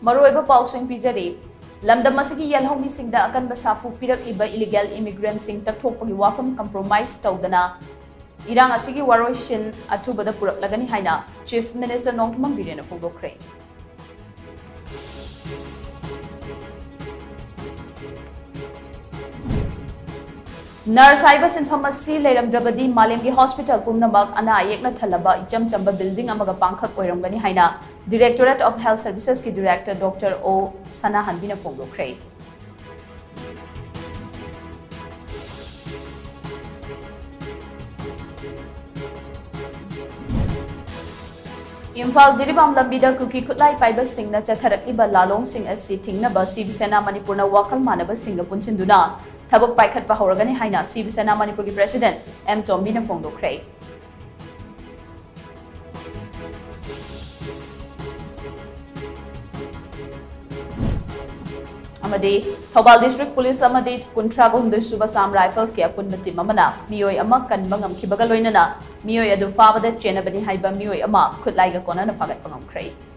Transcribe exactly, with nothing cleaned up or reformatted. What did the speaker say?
maroiba pausing pijari lamdam asigi yalhomi singda akanba safu pirak iba illegal immigrant sing takthopagi wafam compromise tawdana Irang asigi waroi shin atubada purak lagani haina Chief Minister Nongthimam Birena Fongdokre Narsaiba Sinfamasi Lairam Drabadi Malemgi Hospital Pumnamak Ana Yekna Thalaba Icham Chamba Building Amaga Pangkhak Oirangani Haina Directorate of Health Services ki Director Doctor O Sanahanbina Fongdokre Imphal Jiribam Lambida Kuki Kutlai Paiba Singna Chatharatiba Lalong Singh as sitting Naba Sibisena Manipurna Wakal Manaba Singapun Sinduna Tabuk Paikat Pahoragani Haina Sibisena Manipuri President M. Tombina Fongdokre Amade Thobal District Police Amade Kuntragum the Subasam Rifles Kiapun Batimamana, Mioy Amak and Bangam Kibagaloinana, Mioy Adufava, Chenabani Haiba, Mioy Amak, could like a corner of Pagapangam Cray.